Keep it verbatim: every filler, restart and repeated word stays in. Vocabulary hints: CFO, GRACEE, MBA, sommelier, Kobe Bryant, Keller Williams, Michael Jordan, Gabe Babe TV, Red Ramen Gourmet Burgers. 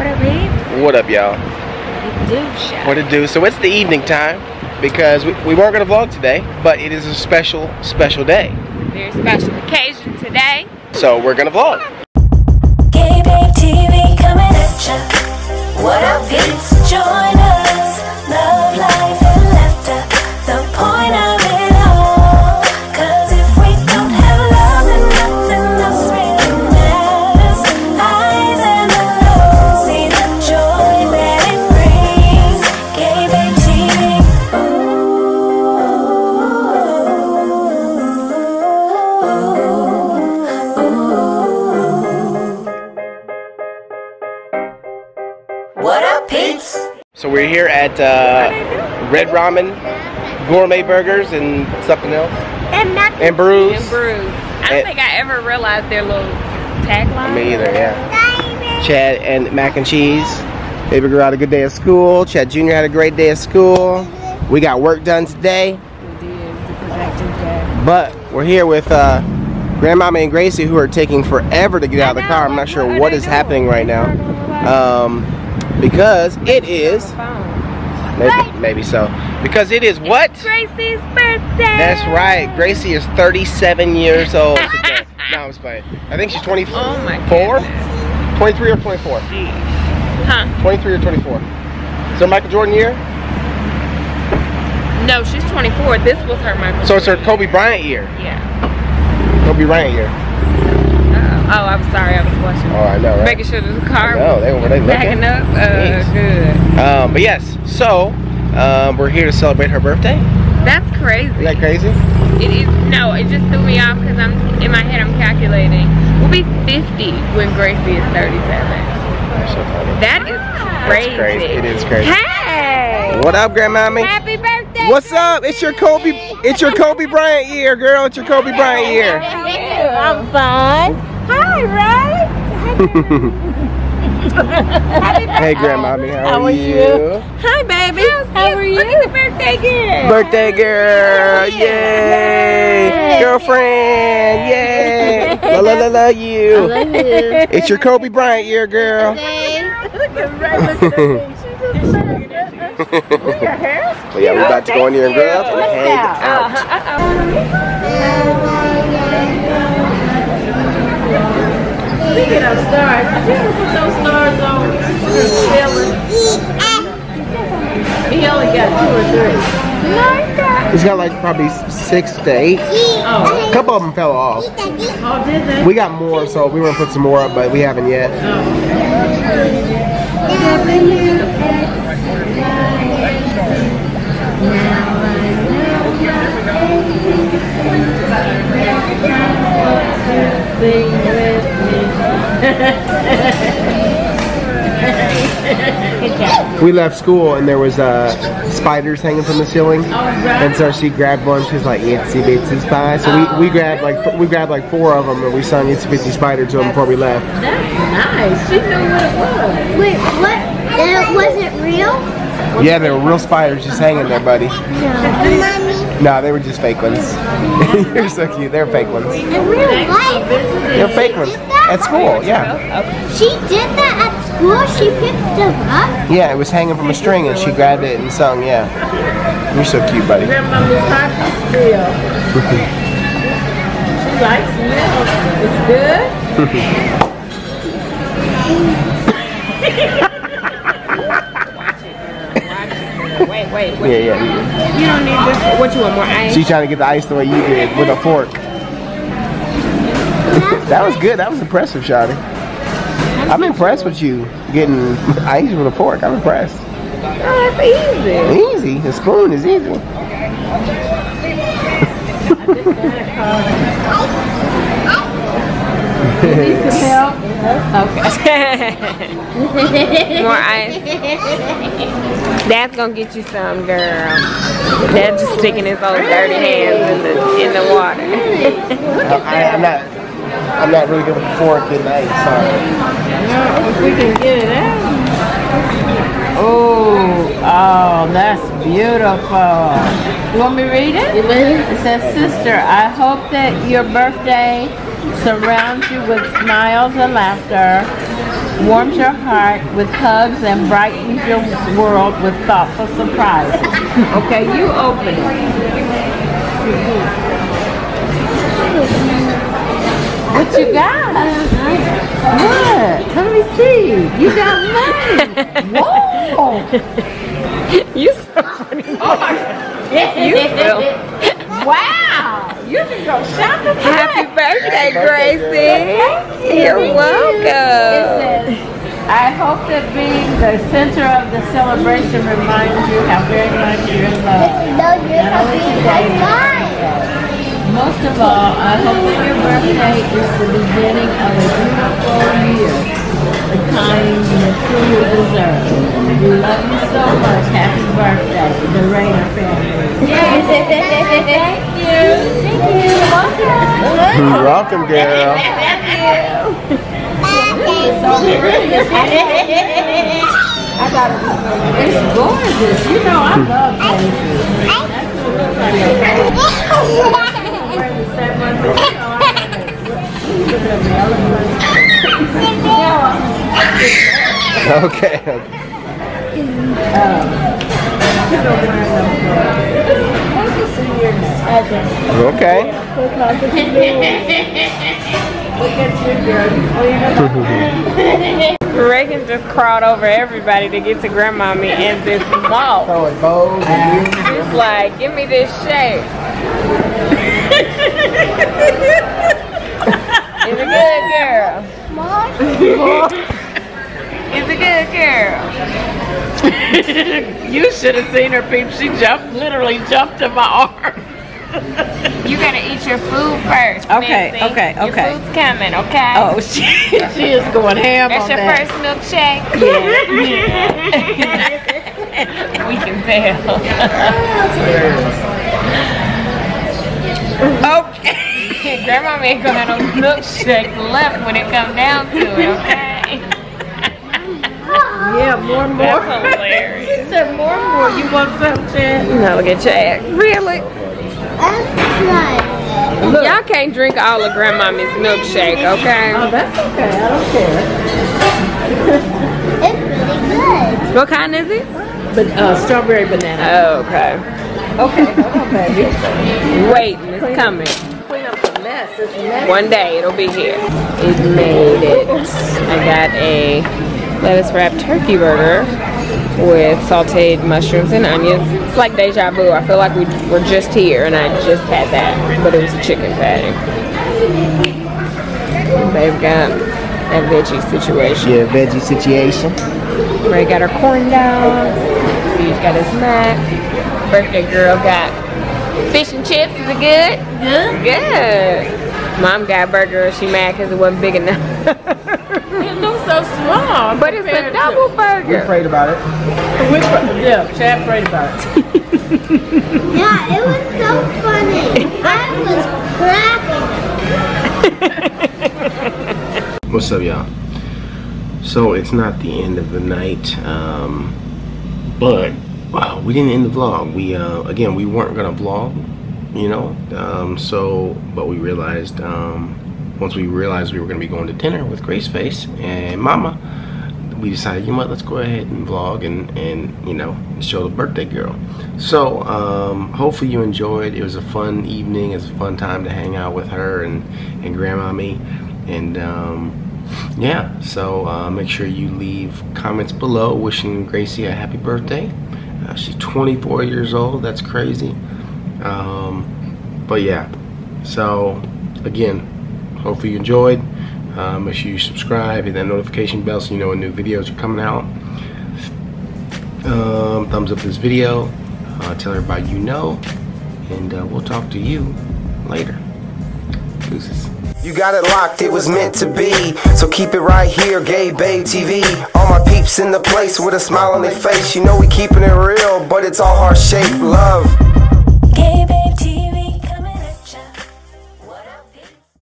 What up, babe? What up, y'all? What it do, chef? What it do? So it's the evening time because we, we weren't going to vlog today, but it is a special, special day. Very special occasion today. So we're going to vlog. Gabe Babe T V coming at ya. What up, peeps? Join us. Love, life, and laughter. The point of it all. Cause if we don't have love, then nothing else really matters. Highs and the lows. See the joy that it brings. Gabe Babe T V. What up, peeps? So we're here at uh, Red Ramen Gourmet Burgers and something else. And mac and brews. And brews. I don't and, think I ever realized their little tagline. Me either, yeah. Chad and mac and cheese. Baby girl had a good day at school. Chad Junior had a great day at school. We got work done today. We did. It's a productive day. But we're here with uh, Grandmama and Gracie, who are taking forever to get out of the car. I'm not sure what is happening right now. Um, Because it is, maybe, maybe so, because it is what? It's Gracie's birthday! That's right, Gracie is thirty-seven years old today. No, I'm just playing. I think she's twenty-four, oh my goodness. twenty-three or twenty-four? Huh? twenty-three or twenty-four. Is there Michael Jordan year? No, she's twenty-four, this was her Michael Jordan. So it's her Kobe Bryant year? Yeah. Kobe Bryant year. Oh, I'm sorry, I was watching. Oh, I know, right? Making sure the car was they were, they backing up. Uh, good. Um, but yes, so um, we're here to celebrate her birthday. That's crazy. Is that crazy? It is. No, it just threw me off because I'm in my head. I'm calculating. We'll be fifty when Gracie is thirty-seven. That's so funny. That is crazy. That's crazy. It is crazy. Hey! What up, Grandmommy? Happy birthday! What's up? It's your Kobe. It's your Kobe Bryant year, girl. It's your Kobe Bryant year. I'm fine. Hi, right? Hey, Grandmommy, how, how are you? you? Hi, baby. How's how are you? Look at the birthday girl. Birthday girl, yay! yay. Girlfriend, yay! La la la la, you. I love you. It's your Kobe Bryant year, girl. Look at her. Your hair? Well, yeah, we're about to go in here and grab and hang out. Uh-oh. We get our stars. You can put those stars on. He only got two or three. He's got like probably six to eight. Oh. A couple of them fell off. Oh, did they? We got more, so we were gonna put some more up, but we haven't yet. Oh. We left school and there was uh, spiders hanging from the ceiling, and so she grabbed one. She's like, "Itsy bitsy spider." So we, we grabbed like we grabbed like four of them and we sung "Itsy bitsy spider" to them before we left. That's nice. She knew what it was. Wait, what? And it wasn't real? Yeah, there were real spiders just hanging there, buddy. No, no, they were just fake ones. You're so cute. They're fake ones. In real life? They're fake ones. At school, yeah. She did that at school? She picked them up? Yeah, it was hanging from a string and she grabbed it and sung, yeah. You're so cute, buddy. Grandmama's hot and real. She likes milk. It's good. Wait, wait, wait. Yeah, yeah. You don't need this. What you want, more ice? She's trying to get the ice the way you did, with a fork. That was good. That was impressive, Shawty. I'm impressed with you getting ice with a fork. I'm impressed. Oh, that's easy. Easy. A spoon is easy. Okay. More ice. That's gonna get you some, girl. Dad's just sticking his old dirty hands in the in the water. uh, I, I'm not. I'm not really good with the fork and ice. Sorry. No, if we can get it out. Oh, oh, that's beautiful. You want me to read it? You ready? It says, "Sister, I hope that your birthday surrounds you with smiles and laughter. warms your heart with hugs and brightens your world with thoughtful surprises. Okay, you open it. What you got? What? Let me see. You got money. Whoa! You so funny. Oh my God. You so. Wow. You can go shopping. Happy birthday, Gracie. Thank you. You're welcome. It says, I hope that being the center of the celebration reminds you how very much you're in love. No, you're not being like mine. Most of all, I hope that your birthday is the beginning of a beautiful year, the kind you truly deserve. We love you so much. Happy birthday, the Rainer family. Yes. Thank you. Thank you. Welcome. You're welcome, girl. Thank you. This is so gorgeous. I got it. It's gorgeous. You know, I love faces. That's what it looks like. Okay. Okay. Reagan just crawled over everybody to get to grandmommy and this malt. She's like, give me this shake. It's a good girl. It's a good girl. You should have seen her, peep. She jumped, literally jumped in my arms. You gotta eat your food first. Okay, Missy. okay, okay. Your food's coming, okay? Oh, she, she is going ham That's on that. That's your first milkshake? Yeah. Yeah. We can tell. Okay. Grandma ain't gonna have no milkshake left when it comes down to it, okay? Yeah, more and more. That's hilarious. She said more and more. You want something? No, get your egg. Really? Y'all can't drink all of Grandmommy's milkshake, okay? Oh, that's okay. I don't care. It's really good. What kind is it? But, uh, strawberry banana. Oh, okay. Okay, hold on, baby. Wait, it's coming. Clean up the mess. It's messy. One day it'll be here. It made it. I got a lettuce wrapped turkey burger with sauteed mushrooms and onions. It's like deja vu. I feel like we were just here and I just had that, but it was a chicken patty. They've got a veggie situation. Yeah, veggie situation. Ray got her corn down. He's got his mac. Birthday girl got fish and chips. Is it good? Good. Good. Mom got burger. She mad because it wasn't big enough. It looks so small. But it's a double to, burger. We prayed about it. We prayed, yeah, Chad prayed about it. Yeah, it was so funny. I was clapping. What's up, y'all? So it's not the end of the night, um, but. Wow, we didn't end the vlog. We uh, again, we weren't gonna vlog, you know. Um, so, but we realized um, once we realized we were gonna be going to dinner with Grace Face and Mama, we decided, you know what, let's go ahead and vlog and and you know show the birthday girl. So, um, hopefully you enjoyed. It was a fun evening. It's a fun time to hang out with her and and Grandmommy, and. Um, Yeah, so uh, make sure you leave comments below wishing Gracie a happy birthday. Uh, she's twenty-four years old. That's crazy. Um, but yeah, so again, hopefully you enjoyed. Uh, make sure you subscribe, hit that notification bell so you know when new videos are coming out. Um, thumbs up this video. Uh, tell everybody you know, and uh, we'll talk to you later. Deuces. You got it locked, it was meant to be. So keep it right here, Gabe Babe T V. All my peeps in the place with a smile on their face. You know we keeping it real, but it's all heart-shaped love.